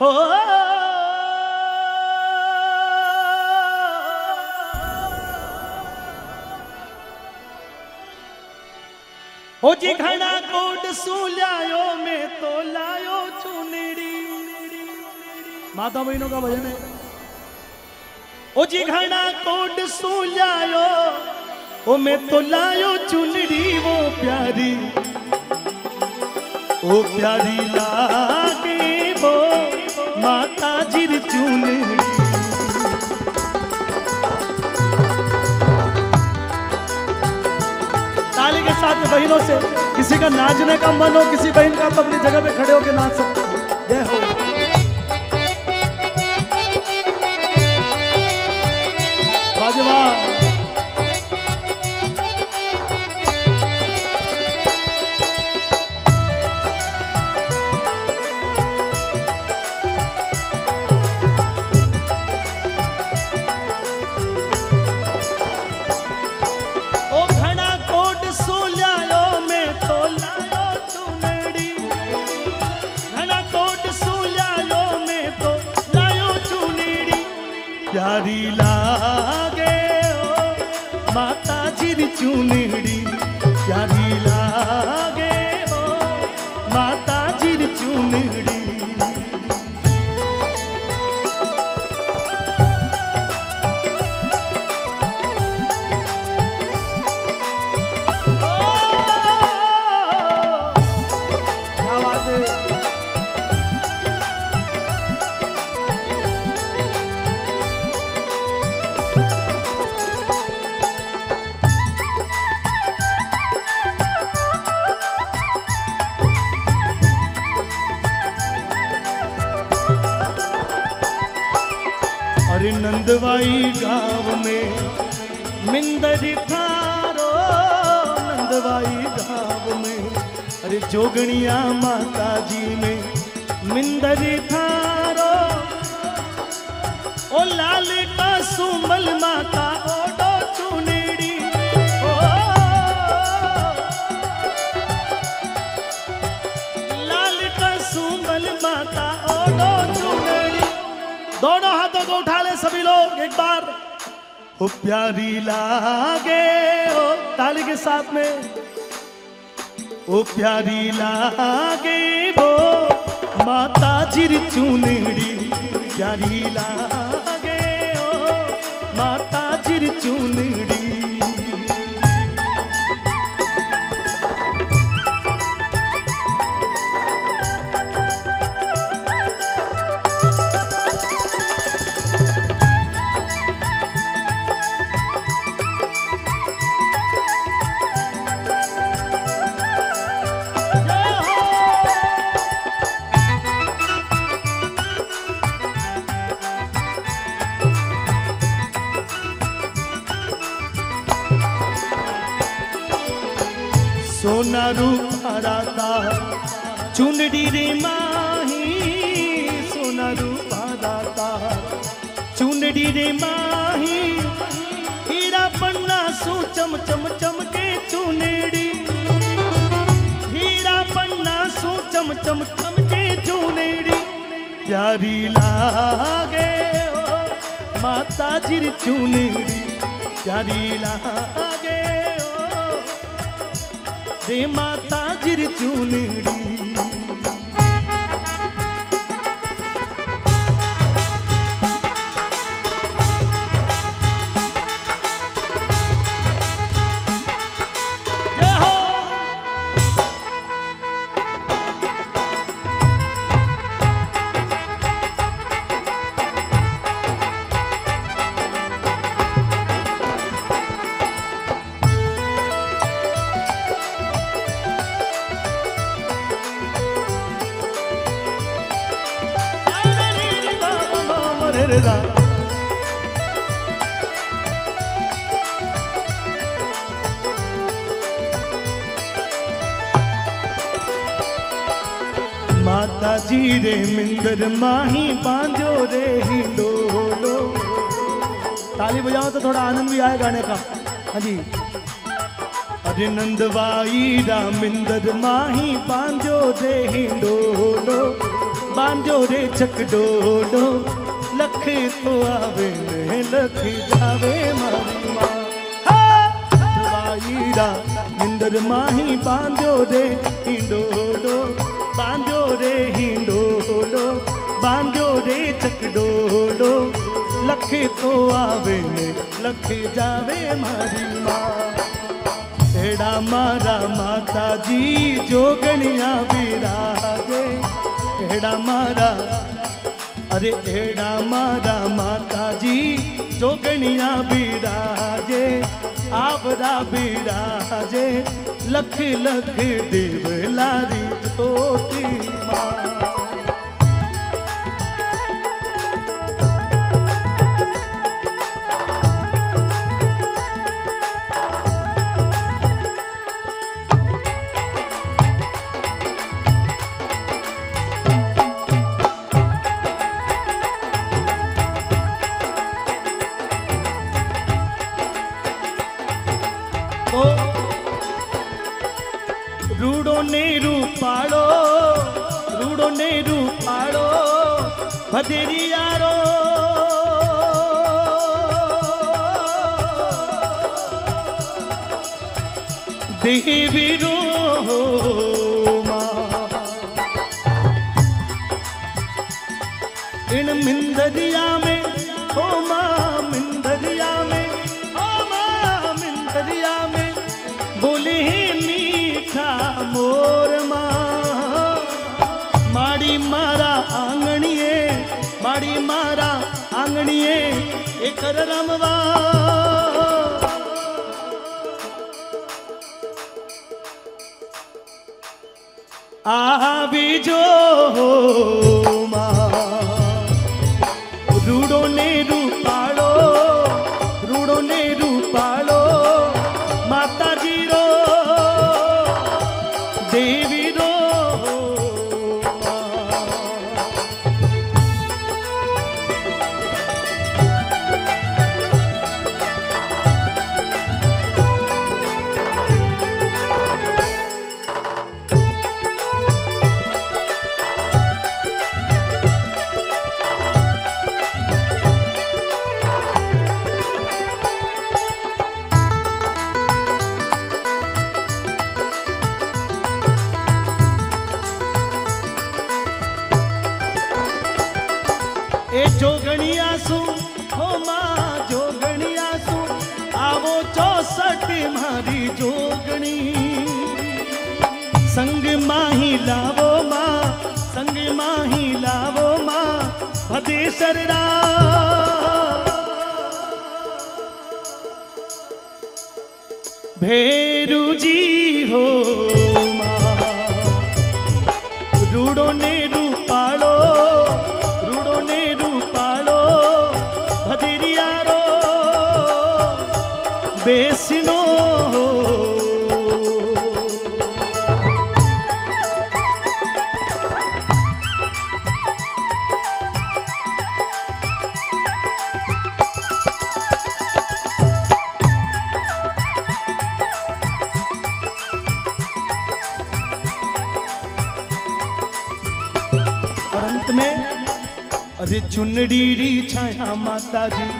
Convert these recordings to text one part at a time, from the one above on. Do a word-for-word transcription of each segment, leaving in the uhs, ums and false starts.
हो हो जी घना कोड सू लायो में तो लायो चुनरी। माता बहनों का भजन है। ओ जी घना कोड सू लायो ओ में तो लायो चुनरी वो प्यारी ओ प्यारी लागे वो माता जी चुनरी। साथ बहनों से किसी का नाचने का मन हो, किसी बहन का तो अपनी जगह पे खड़े होकर नाच सकते हो। जय हो। प्यारी लागे हो माता जी री चुनरी, प्यारी लागे हो माता जी री चुनरी। नंदवाई गांव में मिंदरी थारो, नंदवाई गांव में अरे जोगणिया माता जी में मिंदरी थारो। ओ लाल का सुमल माता ओडो चुनेड़ी, ओ लाल का सुमल माता ओडो चुनेड़ी। दोनों हाथों को उठा सभी लोग एक बार। ओ प्यारी लागे ओ ताली के साथ में। ओ प्यारी लागे वो माता जी री चुनरी, प्यारी लागे ओ माता जी री चुनरी। सोना रूपाराता चुनरी रे माही, सोना रूपाराता चुनरी रे माही। हीरा पन्ना सू चम चम चमके चुनरी, हीरा पन्ना सू चम चम चमके चुनरी। प्यारी लागे हो माता जी री चुनरी, प्यारी लागे रे माता जी री चुनरी। माता जी रे मिंदर माही बांजो रे हिंडोलो। ताली बजाओ तो थोड़ा आनंद भी आए गाने का। हाँ जी। अरे नंदवाई रा मिंदर माही बांजो रे हिंडोलो, बा बांधो रे चकडोलो लख तो आवे ने लख जावे मारी मां दवाईरा इंदर माही बांधो रे हिंडोलो बांधो रे हिंडोलो बांधो रे चकडोलो लख तो आवे ने लख जावे मारी मां तेरा मारा माता जी जोगनिया बिराजे एड़ा मारा अरे एड़ा मारा माता जी जोगनिया बिराजे आवरा बिराजे लख लख देव लारी छोटी माँ रूड़ो नेरू पाड़ो रूड़ो नेरू पाड़ो भदेरी यारो देवी रो मां इन मिंदरिया में हो मां मिंदरिया में हो मां मिंदरिया में बोले मोर मां माड़ी मारा आंगणिए माड़ी मारा आंगणिए एकर रमवा आ बीजो मां रूड़ो ने रूपालो रूड़ो ने रूपालो माता जी रो देवी रो ए जोगणिया सु हो मां जोगणिया सु आवो चौसठ मारी जोगणी संग माही लावो मां संग माही लावो मां भदेसर रा भेरू जी हो मां रूड़ो ने रूपालो बेसिनो अंत में अरे चुनरी री छाया माता जी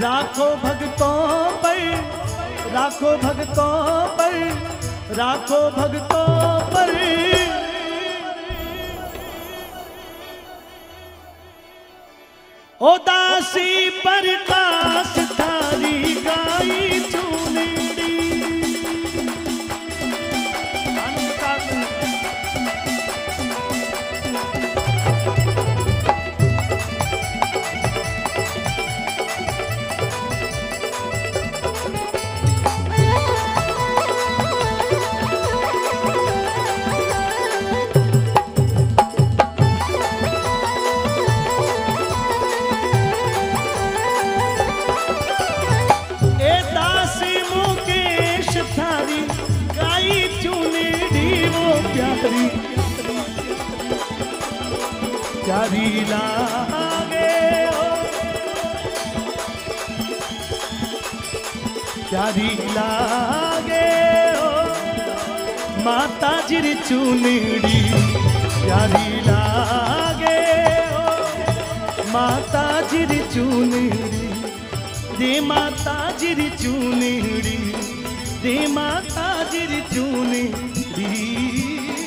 राखो भगतों पर राखो भगतों पर राखो भगतों पर उदासी पर कास थारी गाई चुनरी प्यारी लागे हो प्यारी लागे हो माता जी चुनरी प्यारी लागे ओ माता जी चुनरी दे माता जी चुनरी दे माता जी चुनरी।